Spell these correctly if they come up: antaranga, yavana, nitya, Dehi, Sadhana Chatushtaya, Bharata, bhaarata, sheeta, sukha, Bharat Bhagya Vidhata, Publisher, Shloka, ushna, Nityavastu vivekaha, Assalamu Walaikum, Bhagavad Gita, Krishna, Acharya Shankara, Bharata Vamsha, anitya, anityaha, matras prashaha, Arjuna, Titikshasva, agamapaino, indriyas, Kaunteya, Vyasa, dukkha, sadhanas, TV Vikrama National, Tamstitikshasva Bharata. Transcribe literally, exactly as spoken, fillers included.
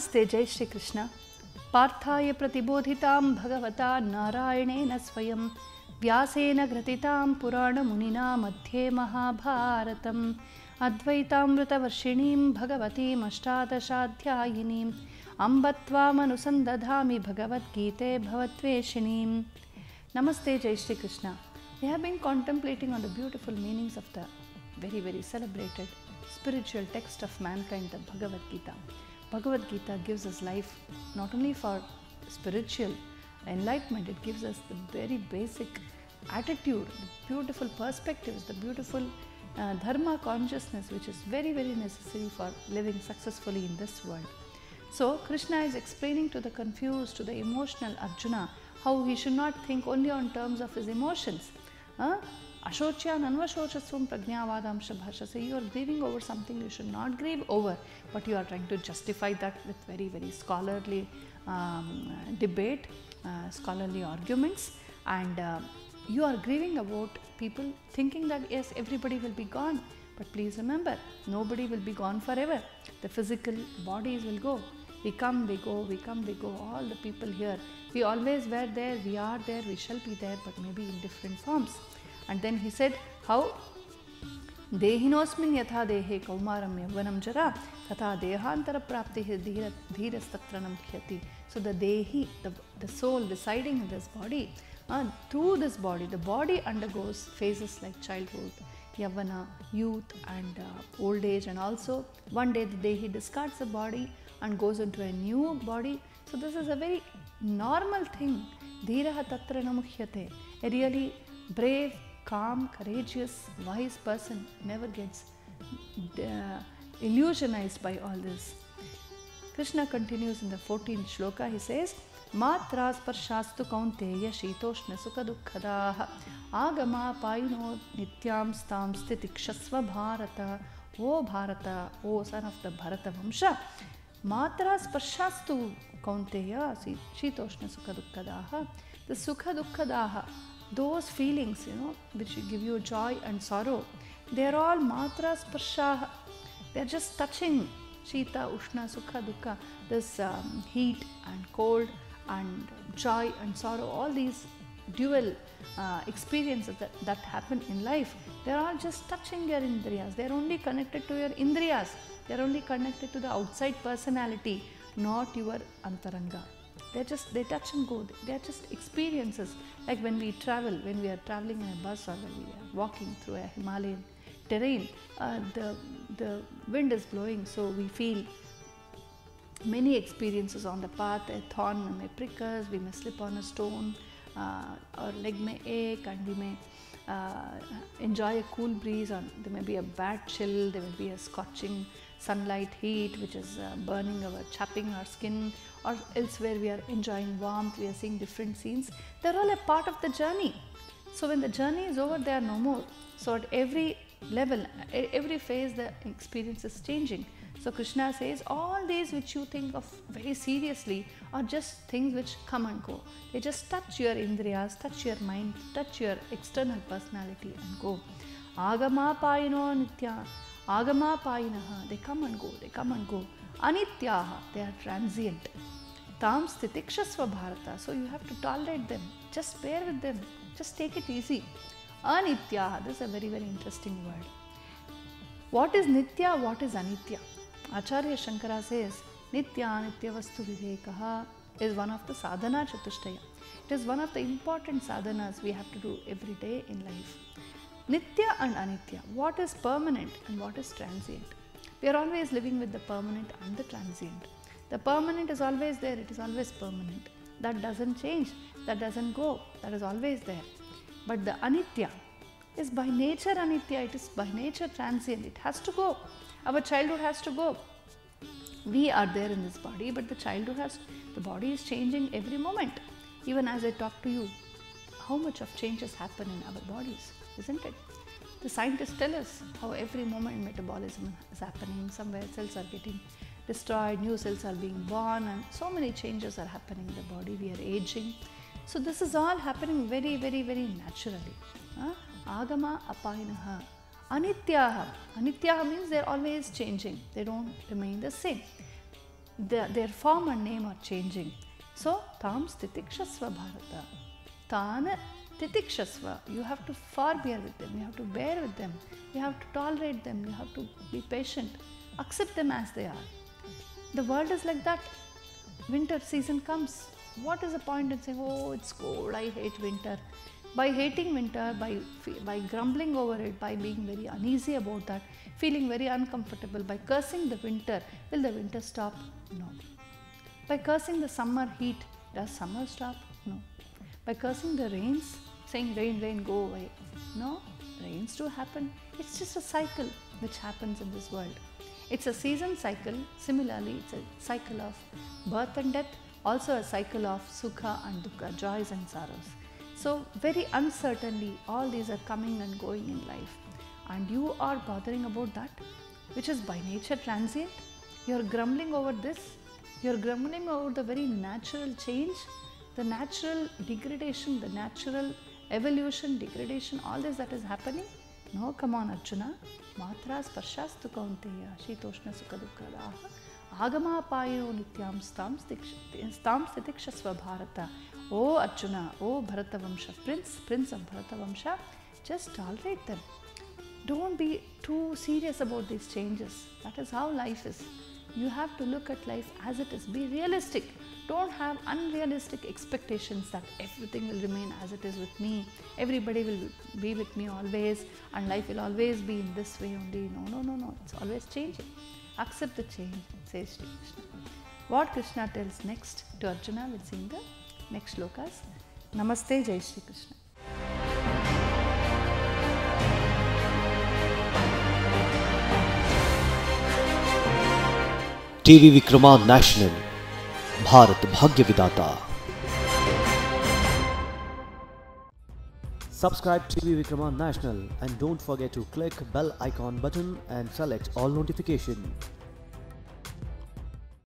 Namaste, Jai Shri Krishna. Parthaya pratibodhitam bhagavata narayane svayam vyasena gratitam purana munina madhye mahabharatam advaitamrutavarshinim bhagavatim ashtadashadhyayinim ambatvam anusandadhami bhagavad gite bhavatveshinim. Namaste, Jai Shri Krishna. We have been contemplating on the beautiful meanings of the very very celebrated spiritual text of mankind, the Bhagavad Gita. Bhagavad Gita gives us life not only for spiritual enlightenment, it gives us the very basic attitude, the beautiful perspectives, the beautiful uh, dharma consciousness which is very very necessary for living successfully in this world. So Krishna is explaining to the confused, to the emotional Arjuna how he should not think only on terms of his emotions. Huh? Ashochya nanv shor prajnavadamsha bhasha. So you are grieving over something you should not grieve over, but you are trying to justify that with very, very scholarly um, debate, uh, scholarly arguments, and uh, you are grieving about people thinking that yes, everybody will be gone. But please remember, nobody will be gone forever. The physical bodies will go. We come, we go, we come, we go, all the people here. We always were there, we are there, we shall be there, but maybe in different forms. And then he said how Dehi nosmin yatha dehe kaumaram yavanam jara tatha dehantara prapti dhira dhirastratranam khyati. So the Dehi, the, the soul residing in this body, uh, through this body, the body undergoes phases like childhood, yavana, youth and uh, old age, and also one day the Dehi discards the body and goes into a new body. So this is a very normal thing. Dhiraha tatranam khyate. A really brave, calm, courageous, wise person never gets uh, illusionized by all this. Krishna continues in the fourteenth shloka, he says, Matras Parshastu Kaunteya Shitoshna Sukha Dukkadaah Agamapaino Nityamstaamstitikshasva Bhaarata. O Bharata, O son of the Bharata Vamsha, Matras Parshastu Kaunteya Shitoshna Sukha Dukkadaah. The Sukha Dukkadaah, those feelings, you know, which give you joy and sorrow, they are all matras prashaha. They are just touching sheeta, ushna, sukha, dukkha, this um, heat and cold and joy and sorrow, all these dual uh, experiences that, that happen in life, they are all just touching your indriyas. They are only connected to your indriyas. They are only connected to the outside personality, not your antaranga. They just, they touch and go. They are just experiences, like when we travel, when we are traveling in a bus or when we are walking through a Himalayan terrain, uh, the, the wind is blowing, so we feel many experiences on the path. A thorn may prick us, we may slip on a stone, uh, our leg may ache, and we may uh, enjoy a cool breeze, or there may be a bad chill, there may be a scorching sunlight heat which is uh, burning our, chapping our skin, or elsewhere we are enjoying warmth, we are seeing different scenes. They're all a part of the journey. So when the journey is over, they are no more. So at every level, every phase, the experience is changing. So Krishna says all these which you think of very seriously are just things which come and go. They just touch your indriyas, touch your mind, touch your external personality and go. Agamapaino agamapainaha, they come and go, they come and go. Anityaha, they are transient. Tamstitikshasva Bharata, so you have to tolerate them, just bear with them, just take it easy. Anityaha, this is a very very interesting word. What is nitya, what is anitya? Acharya Shankara says nitya nityavastu vivekaha is one of the sadhana chatushtaya. It is one of the important sadhanas we have to do every day in life. Nitya and anitya, what is permanent and what is transient? We are always living with the permanent and the transient. The permanent is always there, it is always permanent. That doesn't change, that doesn't go, that is always there. But the anitya is by nature anitya, it is by nature transient, it has to go. Our childhood has to go. We are there in this body, but the childhood has, the body is changing every moment. Even as I talk to you, how much of changes happen in our bodies, isn't it? The scientists tell us how every moment metabolism is happening, somewhere cells are getting destroyed, new cells are being born, and so many changes are happening in the body, we are aging. So this is all happening very, very, very naturally. Agama apainaha. Anityaha. Anityaha means they are always changing, they don't remain the same. the, their form and name are changing. So, Tamstitikshasva Bharata. Tana Titikshasva. You have to forbear with them. You have to bear with them. You have to tolerate them. You have to be patient. Accept them as they are. The world is like that. Winter season comes. What is the point in saying, oh, it's cold, I hate winter? By hating winter, by, by grumbling over it, by being very uneasy about that, feeling very uncomfortable, by cursing the winter, will the winter stop? No. By cursing the summer heat, does summer stop? No. By cursing the rains, saying rain, rain, go away. No, rains do happen. It's just a cycle which happens in this world. It's a season cycle. Similarly, it's a cycle of birth and death, also a cycle of sukha and dukkha, joys and sorrows. So very uncertainly, all these are coming and going in life. And you are bothering about that, which is by nature transient. You're grumbling over this. You're grumbling over the very natural change, the natural degradation, the natural evolution, degradation, all this that is happening. No, come on, Arjuna. Matras Parshastu Kaunteya Shitoshna Sukha Dukkadaah, agamapaino nityaam staamstitikshasva bhaarata. Oh Arjuna, oh Bharata Vamsha, Prince, Prince of Bharata Vamsha, just tolerate them. Don't be too serious about these changes. That is how life is. You have to look at life as it is. Be realistic. Don't have unrealistic expectations that everything will remain as it is with me. Everybody will be with me always and life will always be in this way only. No, no, no, no. It's always changing. Accept the change, says Shri Krishna. What Krishna tells next to Arjuna, we'll sing the next shlokas. Namaste, Jai Shri Krishna. T V Vikrama National, Bharat Bhagya Vidata. Subscribe to T V Vikrama National and don't forget to click bell icon button and select all notification.